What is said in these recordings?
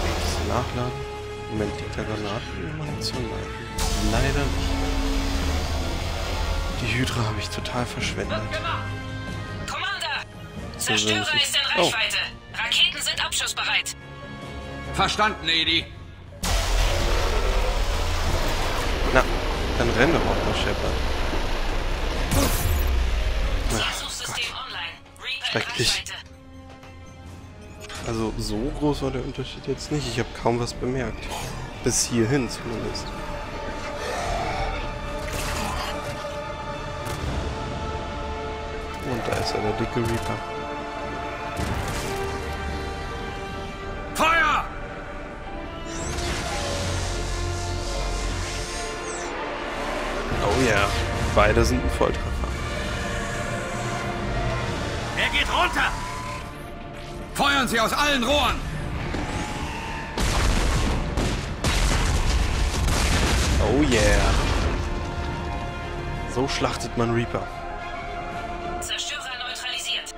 Kann ich das nachladen? Moment, liegt da Granaten? Leider nicht. Die Hydra habe ich total verschwendet. Commander! Zerstörer ist in Reichweite. Oh. Raketen sind abschussbereit. Verstanden, Edi. Na, dann renn doch auch noch, Shepard. Versuchssystem online. Reaper schrecklich. Also so groß war der Unterschied jetzt nicht. Ich habe kaum was bemerkt. Bis hierhin zumindest. Und da ist er, der dicke Reaper. Feuer! Oh ja, beide sind ein Volltreffer. Er geht runter! Feuern Sie aus allen Rohren! Oh yeah! So schlachtet man Reaper. Zerstörer neutralisiert.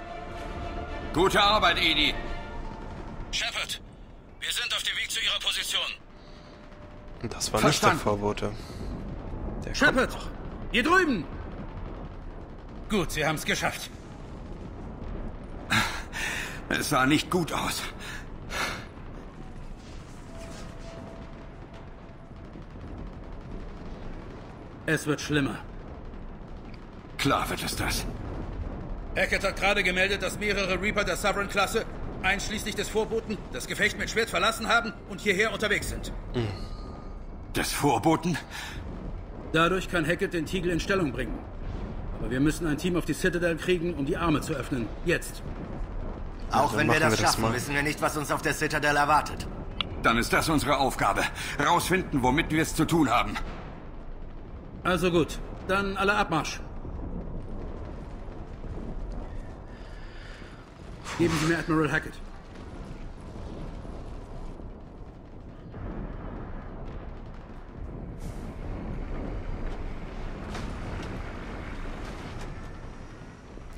Gute Arbeit, Edi. Shepard, wir sind auf dem Weg zu Ihrer Position. Und das war nicht der Vorbote. Shepard, hier drüben! Gut, Sie haben es geschafft. Es sah nicht gut aus. Es wird schlimmer. Klar wird es das. Hackett hat gerade gemeldet, dass mehrere Reaper der Sovereign-Klasse, einschließlich des Vorboten, das Gefecht mit Schwert verlassen haben und hierher unterwegs sind. Des Vorboten? Dadurch kann Hackett den Tiegel in Stellung bringen. Aber wir müssen ein Team auf die Citadel kriegen, um die Arme zu öffnen. Jetzt. Auch wenn wir das schaffen, wissen wir nicht, was uns auf der Citadel erwartet. Dann ist das unsere Aufgabe. Rausfinden, womit wir es zu tun haben. Also gut, dann alle Abmarsch. Geben Sie mir Admiral Hackett.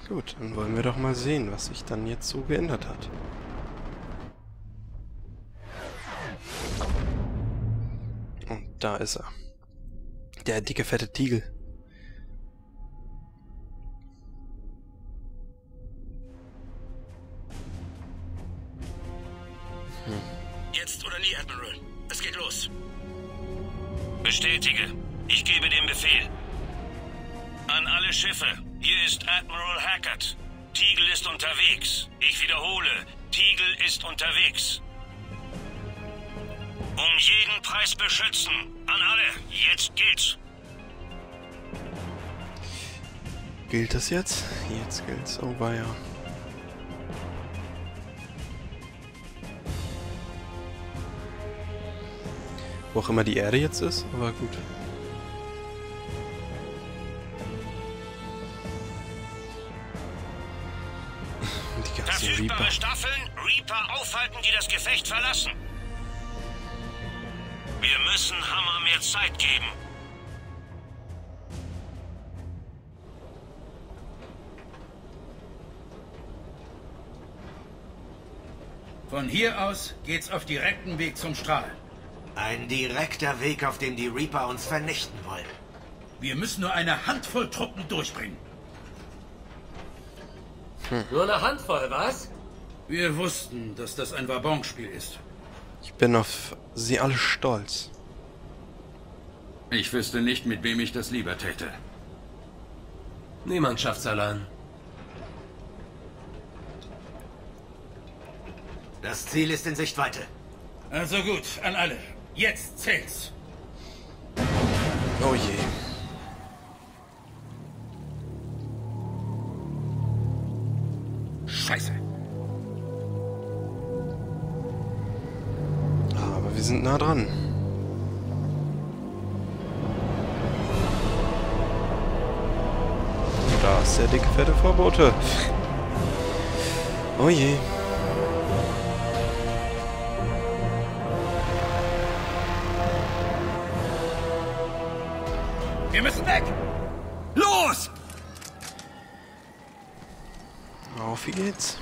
Gut, dann wollen wir doch mal sehen, was sich dann jetzt so geändert hat. Und da ist er. Der dicke, fette Tiegel. Jetzt oder nie, Admiral. Es geht los. Bestätige. Ich gebe den Befehl. An alle Schiffe. Hier ist Admiral Hackett. Tiegel ist unterwegs. Ich wiederhole, Tiegel ist unterwegs. Um jeden Preis beschützen. An alle, jetzt gilt's. Gilt das jetzt? Jetzt gilt's. Oh weia. Wo auch immer die Erde jetzt ist, aber gut. Verfügbare Staffeln, Reaper aufhalten, die das Gefecht verlassen. Wir müssen Hammer mehr Zeit geben. Von hier aus geht's auf direkten Weg zum Strahl. Ein direkter Weg, auf dem die Reaper uns vernichten wollen. Wir müssen nur eine Handvoll Truppen durchbringen. Nur eine Handvoll, was? Wir wussten, dass das ein Wabonspiel ist. Ich bin auf Sie alle stolz. Ich wüsste nicht, mit wem ich das lieber täte. Niemand schafft's allein. Das Ziel ist in Sichtweite. Also gut, an alle. Jetzt zählt's. Oh je. Scheiße. Aber wir sind nah dran. Da ist der dicke, fette Vorbote. Oh je. Wir müssen weg! Los! Auf geht's. jetzt?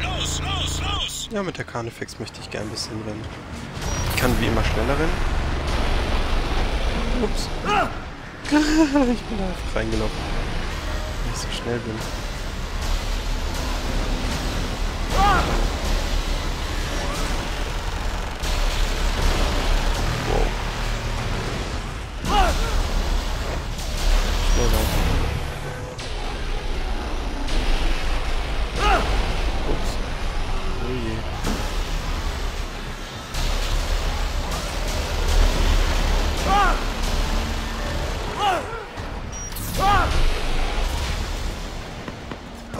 Los, los, los! Ja, mit der Carnifex möchte ich gern ein bisschen rennen. Ich kann wie immer schneller rennen. Ups. Ah! Ich bin da einfach reingelaufen. Weil ich so schnell bin. Ah!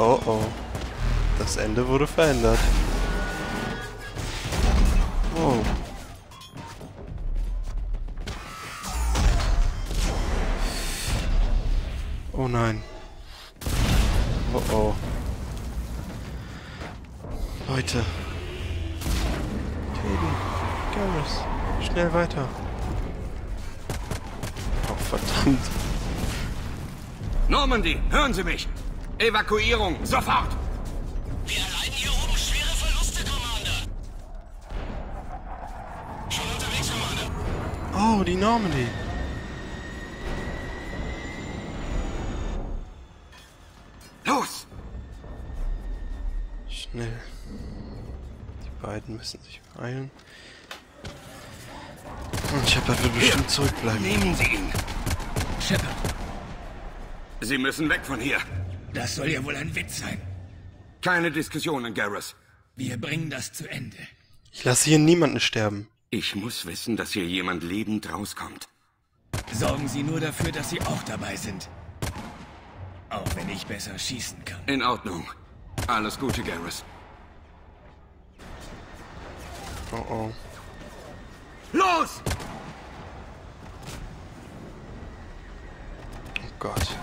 Oh oh. Das Ende wurde verändert. Oh. Oh nein. Oh oh. Leute. Tiegel. Garrus. Schnell weiter. Oh verdammt. Normandy, hören Sie mich! Evakuierung, sofort! Wir erleiden hier oben schwere Verluste, Commander! Schon unterwegs, Commander! Oh, die Normandy! Los! Schnell. Die beiden müssen sich beeilen. Und Shepard wird bestimmt zurückbleiben. Nehmen Sie ihn! Shepard! Sie müssen weg von hier! Das soll ja wohl ein Witz sein. Keine Diskussionen, Garrus. Wir bringen das zu Ende. Ich lasse hier niemanden sterben. Ich muss wissen, dass hier jemand lebend rauskommt. Sorgen Sie nur dafür, dass Sie auch dabei sind. Auch wenn ich besser schießen kann. In Ordnung. Alles Gute, Garrus. Oh oh. Los! Oh Gott.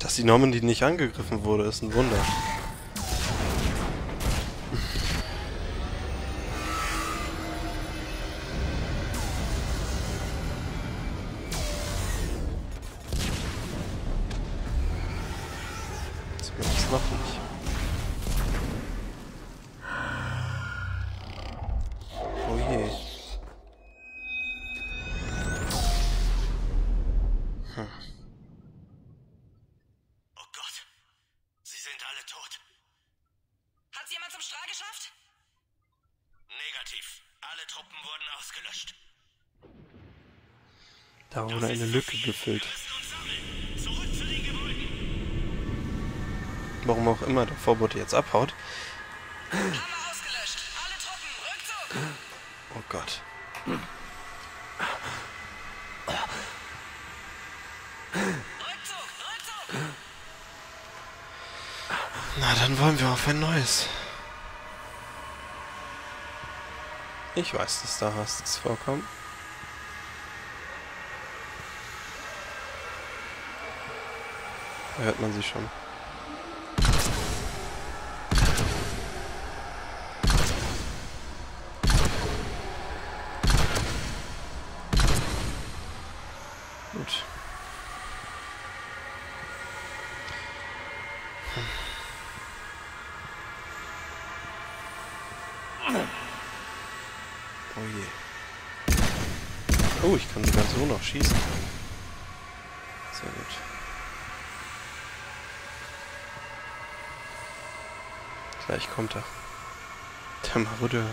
Dass die Normandy nicht angegriffen wurde, ist ein Wunder. Das will ich noch nicht. Oh je. Hm. Da wurde eine Lücke gefüllt. Warum auch immer der Vorbote jetzt abhaut. Oh Gott. Na, dann wollen wir auf ein neues. Ich weiß, dass da Hass vorkommt. Da hört man sie schon. Gut. Oh je. Oh, ich kann sogar so noch schießen. Sehr gut. Gleich kommt er. Der Marauder.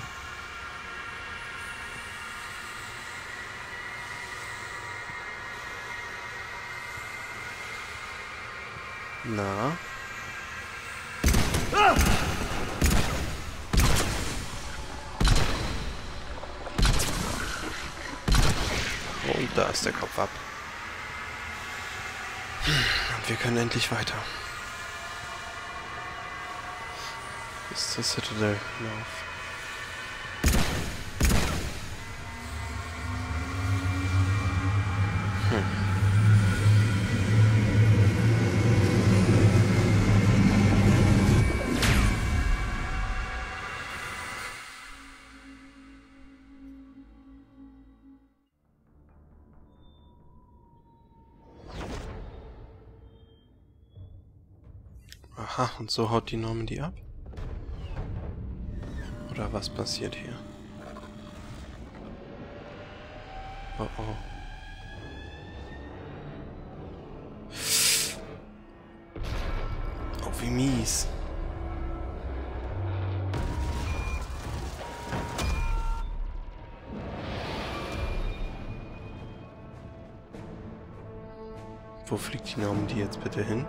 Na? Ah! Und da ist der Kopf ab. Und wir können endlich weiter. Bis zur Citadel hinauf. Hm. Aha, und so haut die Normandy ab? Oder was passiert hier? Oh oh. Oh, wie mies. Wo fliegt die Normandy jetzt bitte hin?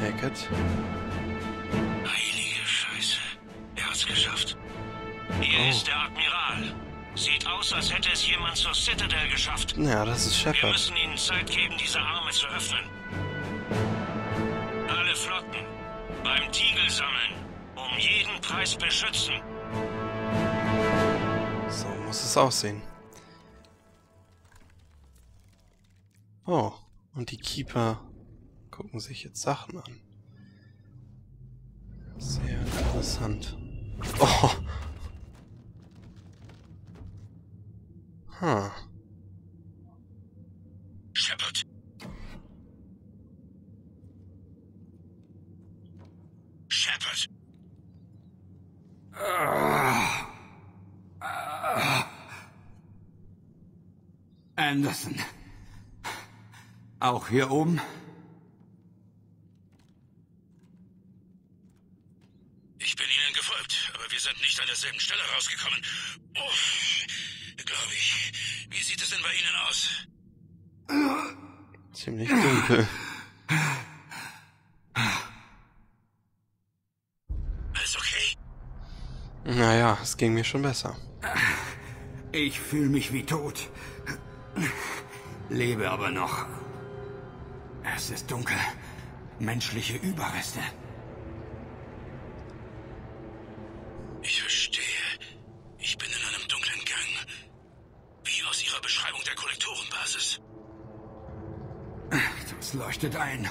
Hackett. Heilige Scheiße. Er hat's geschafft. Hier ist der Admiral. Sieht aus, als hätte es jemand zur Citadel geschafft. Ja, das ist Shepard. Wir müssen ihnen Zeit geben, diese Arme zu öffnen. Alle Flotten. Beim Tiegel sammeln. Um jeden Preis beschützen. So muss es aussehen. Oh, und die Keeper gucken sich jetzt Sachen an. Sehr interessant. Oh. Huh. Shepard. Shepard. Anderson. Auch hier oben? Nicht an derselben Stelle rausgekommen. Oh, glaube ich. Wie sieht es denn bei Ihnen aus? Ziemlich dunkel. Alles okay? Naja, es ging mir schon besser. Ich fühle mich wie tot. Lebe aber noch. Es ist dunkel. Menschliche Überreste. Ich verstehe. Ich bin in einem dunklen Gang. Wie aus Ihrer Beschreibung der Kollektorenbasis. Das leuchtet ein.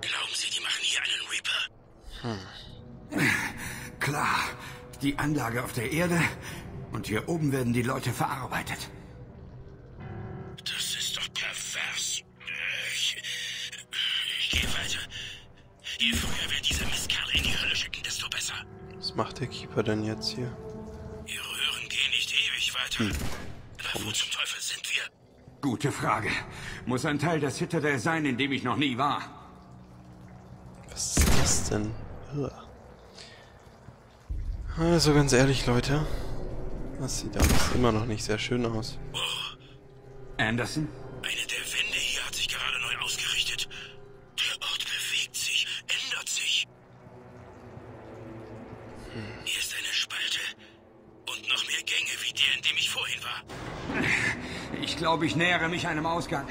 Glauben Sie, die machen hier einen Reaper? Hm. Klar. Die Anlage auf der Erde und hier oben werden die Leute verarbeitet. Das ist doch pervers. Ich gehe weiter. Je früher wir diese Mistkerle in die Hölle schicken, desto besser. Was macht der Keeper denn jetzt hier? Ihre Röhren gehen nicht ewig weiter. Aber wo zum Teufel sind wir? Gute Frage. Muss ein Teil der Citadel sein, in dem ich noch nie war. Was ist das denn? Also ganz ehrlich, Leute. Das sieht alles immer noch nicht sehr schön aus. Oh. Anderson? Eine der Wände hier hat sich gerade neu ausgerichtet. Der Ort bewegt sich, ändert sich. Hier ist eine Spalte und noch mehr Gänge wie der, in dem ich vorhin war. Ich glaube, ich nähere mich einem Ausgang.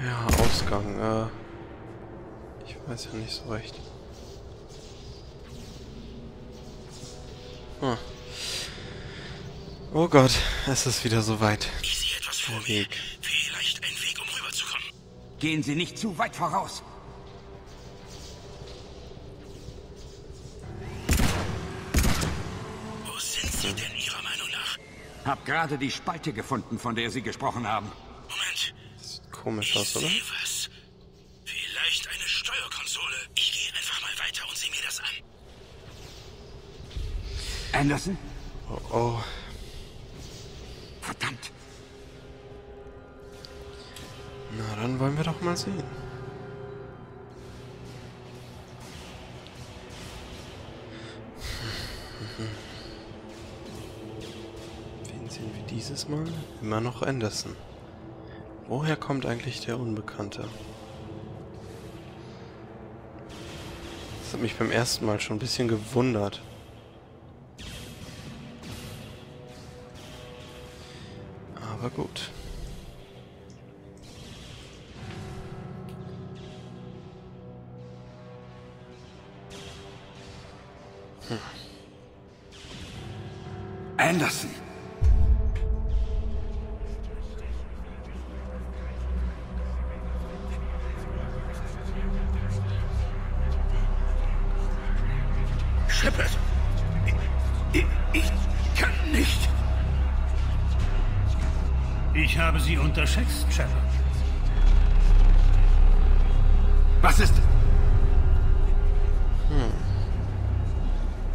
Ja, Ausgang. Ich weiß ja nicht so recht. Oh, oh Gott, es ist wieder soweit. Ich sehe etwas vor mir. Vielleicht ein Weg, um rüberzukommen. Gehen Sie nicht zu weit voraus. Denn Ihrer Meinung nach? Hab gerade die Spalte gefunden, von der Sie gesprochen haben. Moment. Das sieht komisch aus, oder? Ich sehe was. Vielleicht eine Steuerkonsole. Ich gehe einfach mal weiter und sehe mir das an. Anderson? Oh oh. Verdammt. Na, dann wollen wir doch mal sehen. Dieses Mal immer noch Anderson. Woher kommt eigentlich der Unbekannte? Das hat mich beim ersten Mal schon ein bisschen gewundert. Aber gut. Anderson! habe Sie unterschätzt, Shepard. Was ist es?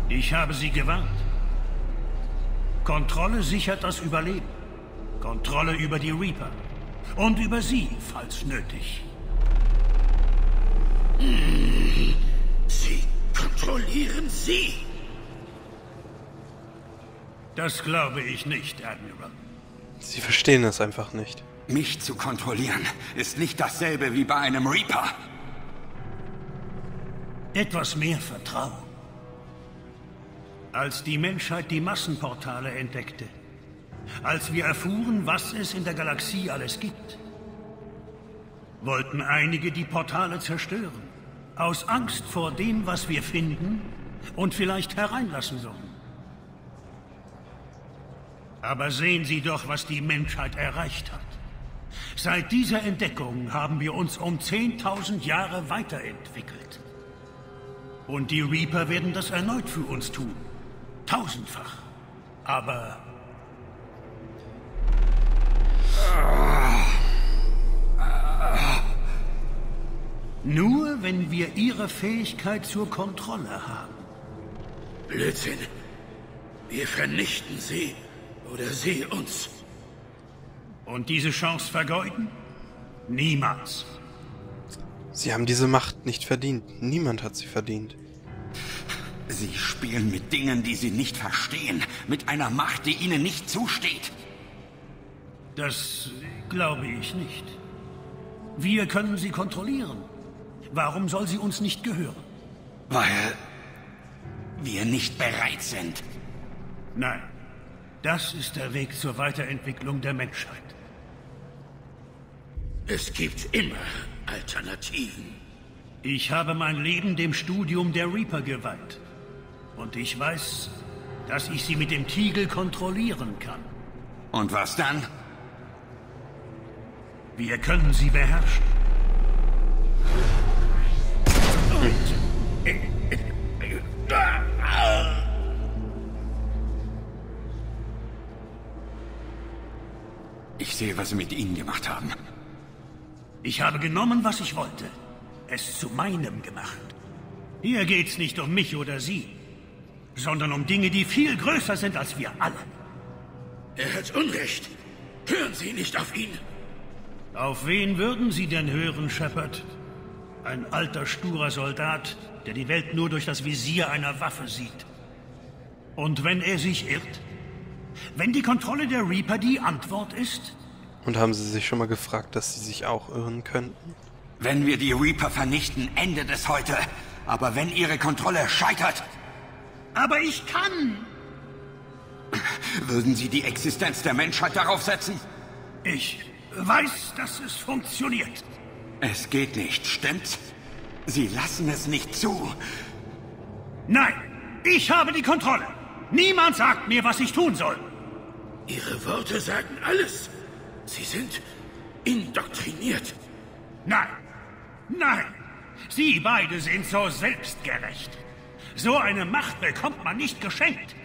Ich habe Sie gewarnt. Kontrolle sichert das Überleben. Kontrolle über die Reaper. Und über Sie, falls nötig. Sie kontrollieren Sie? Das glaube ich nicht, Admiral. Sie verstehen es einfach nicht. Mich zu kontrollieren ist nicht dasselbe wie bei einem Reaper. Etwas mehr Vertrauen. Als die Menschheit die Massenportale entdeckte, als wir erfuhren, was es in der Galaxie alles gibt, wollten einige die Portale zerstören, aus Angst vor dem, was wir finden und vielleicht hereinlassen sollen. Aber sehen Sie doch, was die Menschheit erreicht hat. Seit dieser Entdeckung haben wir uns um 10.000 Jahre weiterentwickelt. Und die Reaper werden das erneut für uns tun. Tausendfach. Aber... nur, wenn wir ihre Fähigkeit zur Kontrolle haben. Blödsinn. Wir vernichten sie. Oder sie uns. Und diese Chance vergeuden? Niemals. Sie haben diese Macht nicht verdient. Niemand hat sie verdient. Sie spielen mit Dingen, die Sie nicht verstehen. Mit einer Macht, die Ihnen nicht zusteht. Das glaube ich nicht. Wir können sie kontrollieren. Warum soll sie uns nicht gehören? Weil wir nicht bereit sind. Nein. Das ist der Weg zur Weiterentwicklung der Menschheit. Es gibt immer Alternativen. Ich habe mein Leben dem Studium der Reaper geweiht. Und ich weiß, dass ich sie mit dem Tiegel kontrollieren kann. Und was dann? Wir können sie beherrschen. Ich sehe, was Sie mit Ihnen gemacht haben. Ich habe genommen, was ich wollte. Es zu meinem gemacht. Hier geht's nicht um mich oder Sie, sondern um Dinge, die viel größer sind als wir alle. Er hat Unrecht. Hören Sie nicht auf ihn. Auf wen würden Sie denn hören, Shepard? Ein alter, sturer Soldat, der die Welt nur durch das Visier einer Waffe sieht. Und wenn er sich irrt? Wenn die Kontrolle der Reaper die Antwort ist? Und haben Sie sich schon mal gefragt, dass Sie sich auch irren könnten? Wenn wir die Reaper vernichten, endet es heute. Aber wenn Ihre Kontrolle scheitert... Aber ich kann! Würden Sie die Existenz der Menschheit darauf setzen? Ich weiß, dass es funktioniert. Es geht nicht, stimmt's? Sie lassen es nicht zu. Nein, ich habe die Kontrolle. Niemand sagt mir, was ich tun soll. Ihre Worte sagen alles. Sie sind indoktriniert. Nein, nein. Sie beide sind so selbstgerecht. So eine Macht bekommt man nicht geschenkt.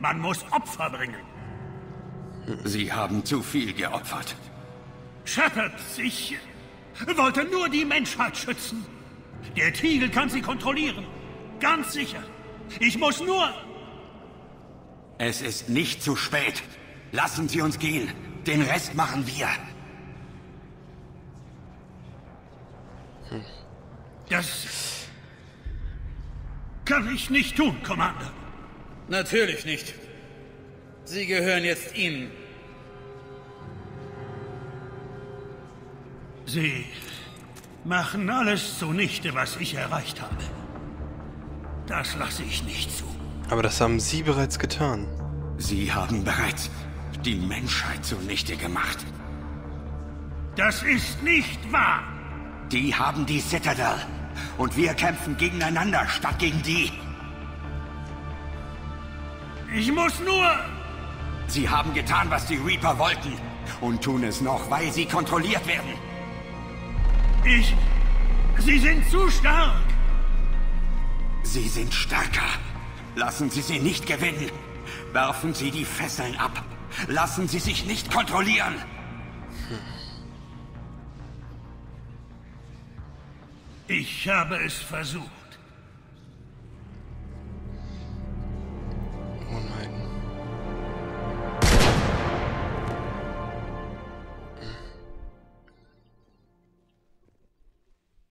Man muss Opfer bringen. Sie haben zu viel geopfert. Shepard, ich wollte nur die Menschheit schützen. Der Tiegel kann sie kontrollieren. Ganz sicher. Ich muss nur... Es ist nicht zu spät. Lassen Sie uns gehen. Den Rest machen wir. Das kann ich nicht tun, Commander. Natürlich nicht. Sie gehören jetzt Ihnen. Sie machen alles zunichte, was ich erreicht habe. Das lasse ich nicht zu. Aber das haben Sie bereits getan. Sie haben bereits die Menschheit zunichte gemacht. Das ist nicht wahr. Die haben die Citadel. Und wir kämpfen gegeneinander statt gegen die. Ich muss nur... Sie haben getan, was die Reaper wollten. Und tun es noch, weil sie kontrolliert werden. Sie sind zu stark. Sie sind stärker. Lassen Sie sie nicht gewinnen. Werfen Sie die Fesseln ab. Lassen Sie sich nicht kontrollieren. Ich habe es versucht.